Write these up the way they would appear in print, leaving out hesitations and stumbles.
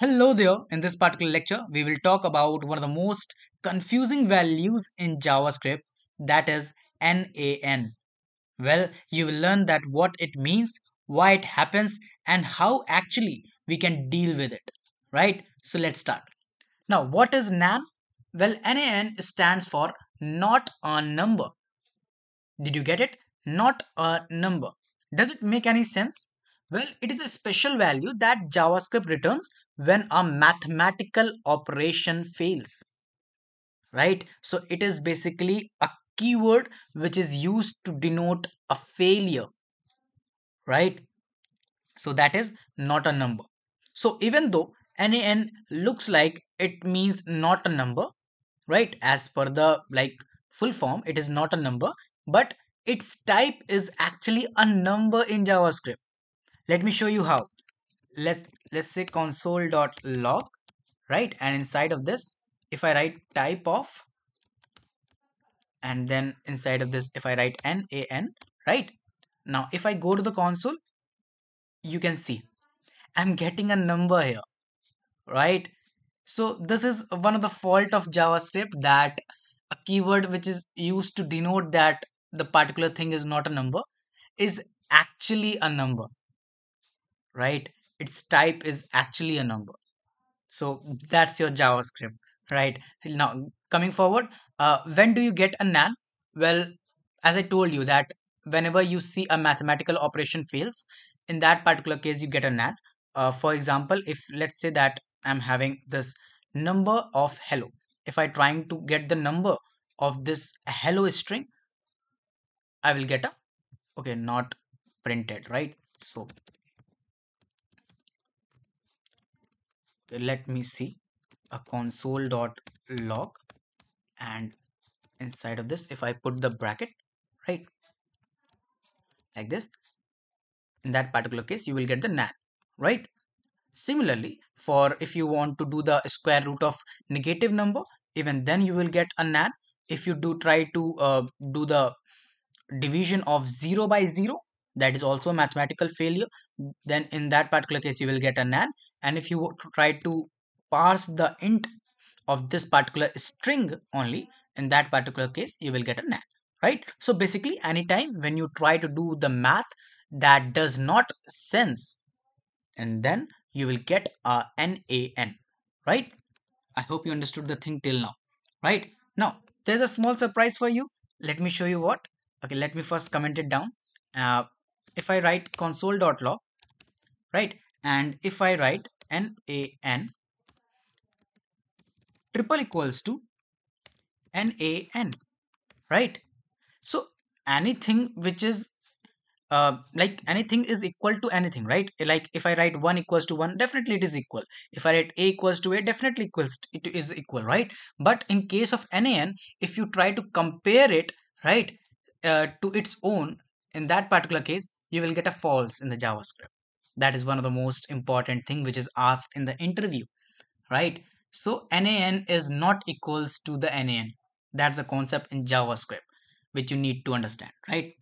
Hello there, in this particular lecture, we will talk about one of the most confusing values in JavaScript, that is NaN. Well, you will learn that what it means, why it happens, and how actually we can deal with it, right? So let's start. Now, what is NaN? Well, NaN stands for not a number. Did you get it? Not a number. Does it make any sense? Well, it is a special value that JavaScript returns when a mathematical operation fails, right? So it is basically a keyword which is used to denote a failure, right? So that is not a number. So even though NaN looks like it means not a number, right? As per the full form, it is not a number, but its type is actually a number in JavaScript. Let me show you how. Let's say console.log, right? And inside of this, if I write type of, and then inside of this, if I write NaN, right? Now, if I go to the console, you can see I'm getting a number here, right? So this is one of the fault of JavaScript, that a keyword which is used to denote that the particular thing is not a number is actually a number. Right, its type is actually a number. So that's your JavaScript, right? Now coming forward, when do you get a NaN? Well, as I told you that whenever you see a mathematical operation fails, in that particular case you get a NaN. For example, if let's say that I'm having this number of hello, if I'm trying to get the number of this hello string, I will get a, okay, not printed, right? So let me see, a console.log, and inside of this, if I put the bracket, right, like this, in that particular case you will get the NaN, right? Similarly, for if you want to do the square root of negative number, even then you will get a NaN. If you do try to do the division of 0 by 0, that is also a mathematical failure, then in that particular case you will get a NaN. And if you try to parse the int of this particular string only, in that particular case you will get a NaN, right? So basically, anytime when you try to do the math that does not sense, and then you will get a NaN, right? I hope you understood the thing till now, right? Now there's a small surprise for you. Let me show you what. Okay, let me first comment it down. If I write console.log, right, and if I write NaN =NaN, right? So anything which is anything is equal to anything, right? Like if I write 1 equals to 1, definitely it is equal. If I write A equals to A, definitely it is equal, right? But in case of NaN, if you try to compare it, right, to its own, in that particular case, you will get a false in the JavaScript. That is one of the most important thing which is asked in the interview, right? So NaN is not equals to the NaN. That's a concept in JavaScript which you need to understand, right?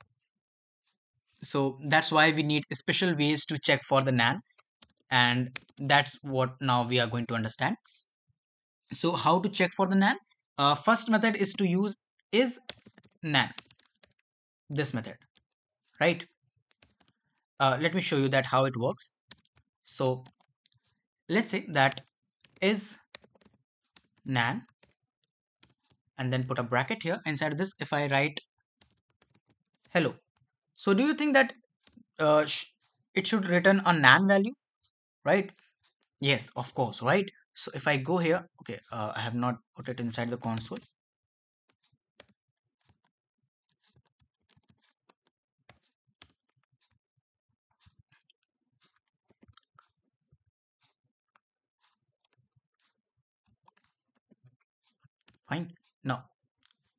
So that's why we need special ways to check for the NaN, and that's what now we are going to understand. So how to check for the NaN? First method is to use isNaN, this method. Right, let me show you that how it works. So let's say that is NaN, and then put a bracket here. Inside of this, if I write hello, so do you think that it should return a NaN value, right? Yes, of course, right? So if I go here, okay, I have not put it inside the console. Fine. Now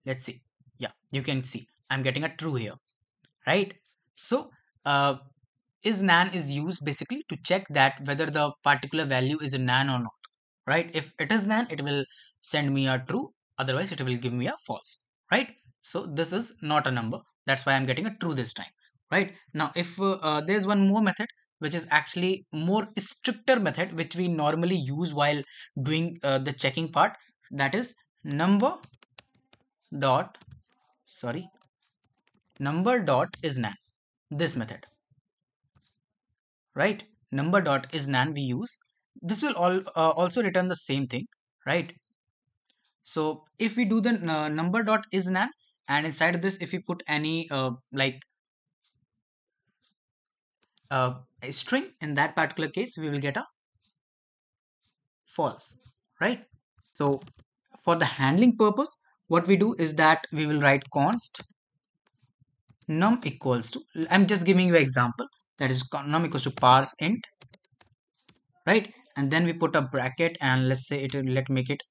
let's see. Yeah, you can see I'm getting a true here, right? So isNaN is used basically to check that whether the particular value is a NaN or not, right? If it is NaN, it will send me a true, otherwise it will give me a false, right? So this is not a number, that's why I'm getting a true this time, right? Now if there's one more method, which is actually more stricter method which we normally use while doing the checking part, that is number dot is nan, this method, right? Number.isNaN we use. This will all also return the same thing, right? So if we do the number.isNaN and inside of this if we put any a string, in that particular case we will get a false, right? So for the handling purpose what we do is that we will write const num equals to, I'm just giving you an example, that is num equals to parse int, right? And then we put a bracket and let's say let make it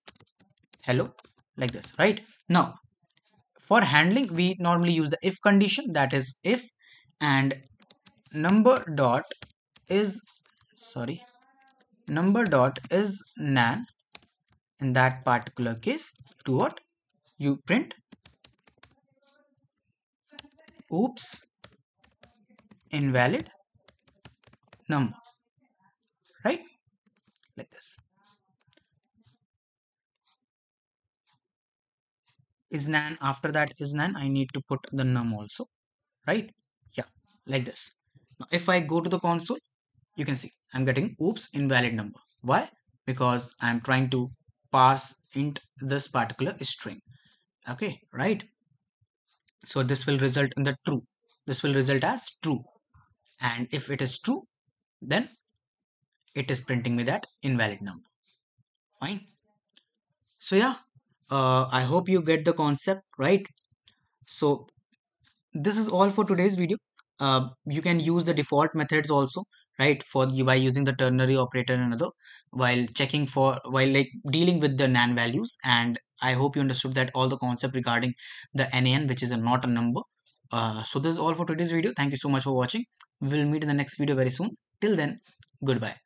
hello, like this, right? Now for handling we normally use the if condition, that is if, and number dot is nan in that particular case to what you print oops invalid number, right? Like this. Is nan, after that is nan I need to put the num also, right? Yeah, like this. Now if I go to the console you can see I'm getting oops invalid number. Why? Because I'm trying to parse int this particular string, okay, right? So this will result in the true, this will result as true, and if it is true then it is printing me that invalid number. Fine. So yeah, I hope you get the concept, right? So this is all for today's video. You can use the default methods also, right, for by using the ternary operator and other while checking for dealing with the NaN values, and I hope you understood that all the concept regarding the NaN, which is not a number. So this is all for today's video. Thank you so much for watching. We'll meet in the next video very soon. Till then, goodbye.